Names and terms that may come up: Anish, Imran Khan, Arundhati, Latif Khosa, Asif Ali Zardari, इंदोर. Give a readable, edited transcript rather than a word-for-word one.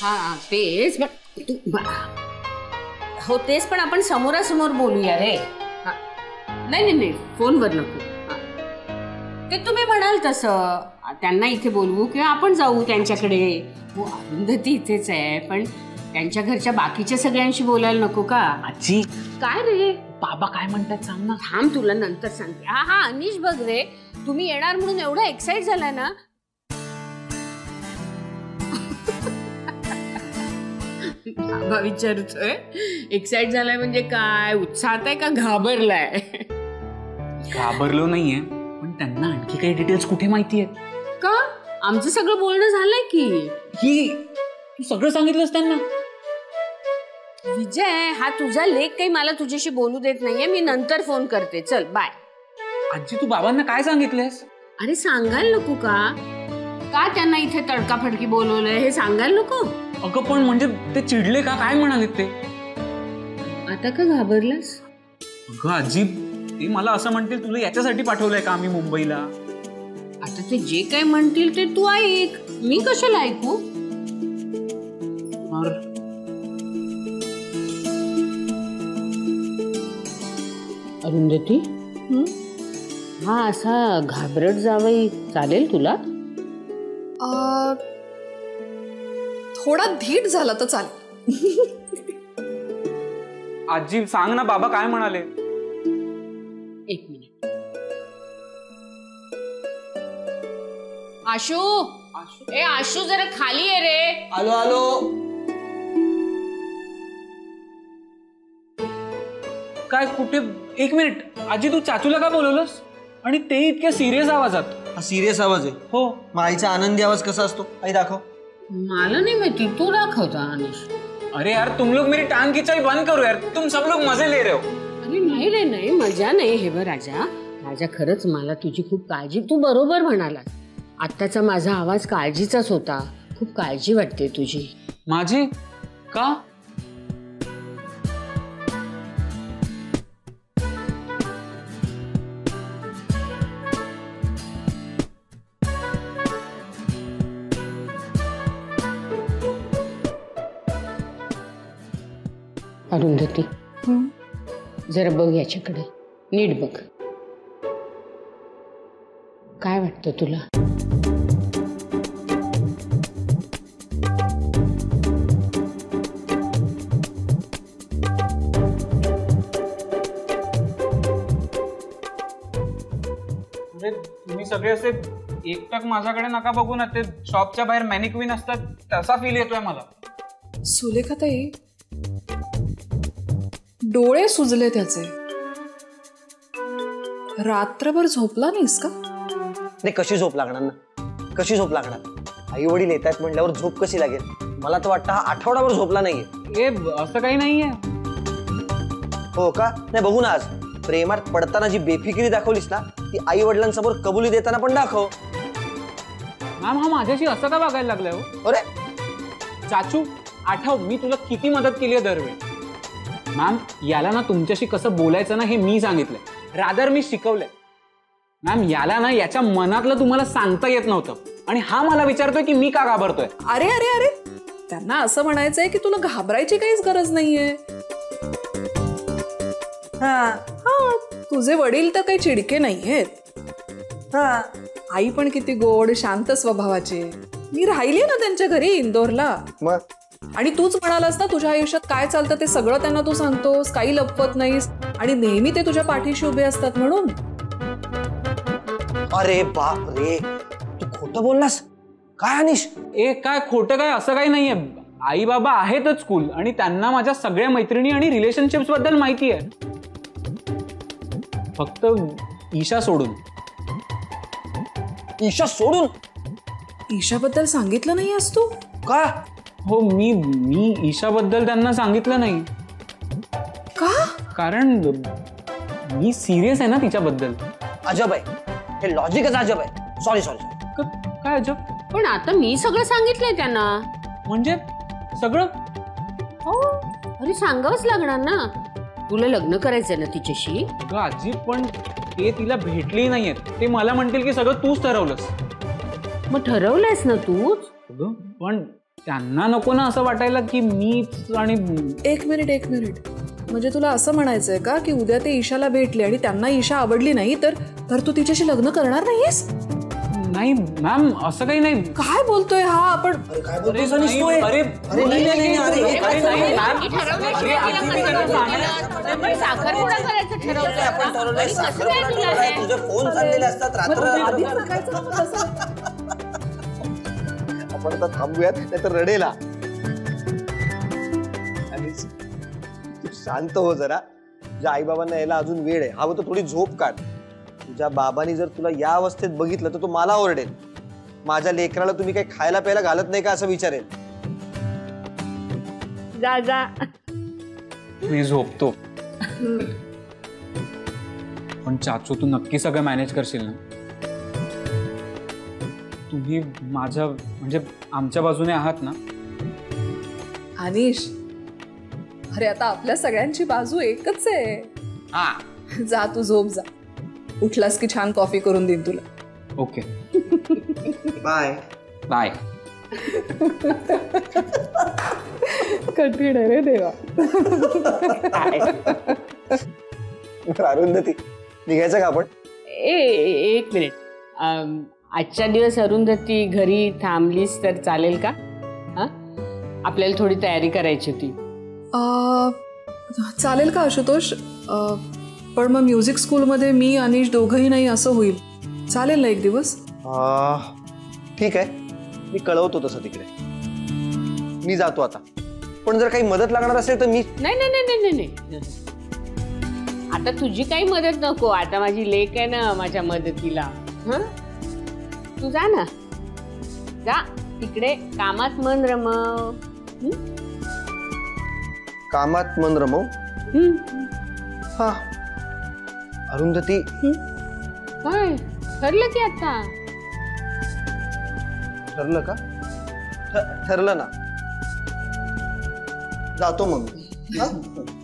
हाँ तेच हो तेच, पण आपण समोरासमोर बोलूया रे. नाही नाही नाही, फोनवर नको. ते तुम्ही म्हणाल तसं त्यांना इथे बोलवू किंवा आपण जाऊ त्यांच्याकडे. हो अरुंधती इथेच आहे, पण त्यांच्या घरच्या बाकीच्या सगळ्यांशी बोलायला नको का आजी? काय रे बाबा काय म्हणतात सांग ना. थांब तुला नंतर सांगते. हा हा अनिश बघ रे, तुम्ही येणार म्हणून एवढं एक्साइट झाला ना. बाबा विचारतोय एक्साइट झालाय म्हणजे काय, उत्साहात आहे का घाबरलाय? घाबरलो नाहीये, पण त्यांना आणखी काही डिटेल्स कुठे माहिती आहे का? आमचं सगळं बोलणं झालंय की. ही तू सगळं सांगितलंस त्यांना? विजय हा तुझा लेख काही मला तुझ्याशी बोलू देत नाहीये, मी नंतर फोन करते, चल बाय. आजी तू बाबांना काय सांगितलंस? अरे सांगायला नको का, का त्यांना इथे तडकाफडकी बोलवलंय हे सांगायला नको? अगं पण म्हणजे ते चिडले का काय म्हणाले ते? आता का घाबरलास? अगं आजी ते मला असं म्हणतील तुला याच्यासाठी पाठवलंय का आम्ही मुंबईला. आता ते जे काय म्हणतील ते तू ऐक, मी कशाला ऐकू? अरुंधती हा असा घाबरट जावई चालेल तुला? थोडा धीट झाला तर चालेल. आजी सांग ना बाबा काय म्हणाले. एक मिनिट. आशू आशू ए आशू जरा खाली आहे रे. आलो आलो. काय कुठे? एक मिनिट आजी तू चाचूला का बोलवलंस? आणि ते इतक्या सिरियस आवाजात? हा सिरियस आवाज आहे हो. आईचा आनंदी आवाज कसा असतो आई दाखव. मला नाही माहिती, तू दाखवता अनिश. अरे यार तुम लोग मेरी टांग खिंचाई बंद करो यार, तुम सब लोग मजे ले रहे हो. अरे नाही रे नाही मजा नाही. हे बघ राजा, राजा खरंच मला तुझी खूप काळजी. तू बरोबर म्हणाला, आत्ताचा माझा आवाज काळजीचाच होता. खूप काळजी वाटते तुझी. माझी का? अरुंधती जरा बघ याच्याकडे नीट बघ, काय वाटतं तुला? तुम्ही सगळे असे एकटक माझ्याकडे नका बघू ना, ते शॉपच्या बाहेर मॅनिक्विन असतात तसा फील येतोय मला. सुलेखा ताई डोळे सुजले त्याचे, रात्रभर झोपला नाहीस का? नाही कशी झोप लागणार ना, कशी झोप लागणार? आई वडील येतात म्हटल्यावर झोप कशी लागेल? मला तर वाटतं हा आठवडाभर झोपला नाहीये. असं काही नाहीये हो का? नाही बघू ना, आज प्रेमात पडताना जी बेफिकिरी दाखवलीस ना ती आई वडिलांसमोर कबुली देताना पण दाखव. मॅम हा माझ्याशी असं का वागायला लागलाय हो? अरे चाचू आठव मी तुला किती मदत केली आहे दरवेळी. मॅम याला ना तुमच्याशी कसं बोलायचं ना हे मी सांगितलंय, रादर मी शिकवलंय. मॅम याला ना याच्या मनातलं तुम्हाला सांगता येत नव्हतं आणि हा मला विचारतोय की मी का घाबरतोय. अरे अरे अरे त्यांना असं म्हणायचंय की तुला घाबरायची काहीच गरज नाहीये. तुझे वडील तर काही चिडके नाहीयेत. आई पण किती गोड शांत स्वभावाची. मी राहिली ना त्यांच्या घरी इंदोरला. मग आणि तूच म्हणालास ना तुझ्या आयुष्यात काय चालतं ते सगळं त्यांना तू सांगतोस, काही लपवत नाहीस आणि नेहमी ते तुझ्या पाठीशी उभे असतात म्हणून. अरे बाप रे तू खोटं बोललास काय अनिश? ए काय खोटं काय, असं काही नाहीये. आई बाबा आहेतच कूल आणि त्यांना माझ्या सगळ्या मैत्रिणी आणि रिलेशनशिप्स बद्दल माहिती आहे, फक्त ईशा सोडून. ईशा सोडून? ईशाबद्दल सांगितलं नाही आज तू का? हो मी ईशाबद्दल त्यांना सांगितलं नाही का? कारण मी सिरियस आहे ना तिच्याबद्दल. अजब आहे हे, लॉजिकच अजब आहे. Sorry sorry. काय अजब? पण आता मी सगळं सांगितलंय त्यांना. म्हणजे सगळं? हो अरे सांगावंच लागणार ना, तुला लग्न करायचंय ना तिच्याशी. अगं आजी पण ते तिला भेटली नाहीये, ते मला म्हणतील की सगळं तूच ठरवलंस. मग ठरवलंयस ना तूच. पण त्यांना नको ना असं वाटायला की मीच. आणि एक मिनिट म्हणजे तुला असं म्हणायचंय का की उद्या ते ईशाला भेटले आणि त्यांना ईशा आवडली नाही तर तू तिच्याशी लग्न करणार नाहीस? नाही मॅम, असं काही नाही. काय बोलतोय हा? आपण काय बोलतोय सनिष्ठोय? अरे नाही, साखरपुडा करायचं ठरवलं आपण. ठरवलंय साखरपुडा. तुझे फोन चाललेले असतात रात्र आधी कसं आपण आता थांबूयात नाहीतर रडेला. शांत हो जरा. तुझ्या आई बाबांना यायला अजून वेळ आहे. हवं तर थोडी झोप काढ. तुझ्या बाबांनी जर तुला या अवस्थेत बघितलं तर तो मला ओरडेल. माझ्या लेकराला तुम्ही काही खायला प्यायला घालत नाही का असं विचारेल. जा जा, मी झोपतो. पण चाचू तू नक्की सगळं मॅनेज करशील ना? तुम्ही माझ्या म्हणजे आमच्या बाजूने आहात ना? अनिश, अरे आता आपल्या सगळ्यांची बाजू एकच आहे. हा, जा तू झोप जा. उठलास की छान कॉफी करून देईन तुला. Okay, bye bye. कठीण आहे रे देवा. अरुंधती निघायचं का आपण? एक मिनिट, आजच्या दिवस अरुंधती घरी थांबलीस तर चालेल का? हा, आपल्याला थोडी तयारी करायची होती. चालेल का आशुतोष? पण मग म्युझिक स्कूलमध्ये मी अनिश दोघंही नाही असं होईल. चालेल ना एक दिवस? ठीक आहे, मी कळवतो तसं तिकडे. मी जातो आता, पण जर काही मदत लागणार असेल तर मी. नाही नाही नाही नाही नाही, आता तुझी काही मदत नको. आता माझी लेक आहे ना माझ्या मदतीला. हा, तू जा ना, जा तिकडे कामात मन रमव. कामात मन रमव? हा अरुंधती, काय ठरलं की आता? ठरलं का? ठरलं ना, जातो मग.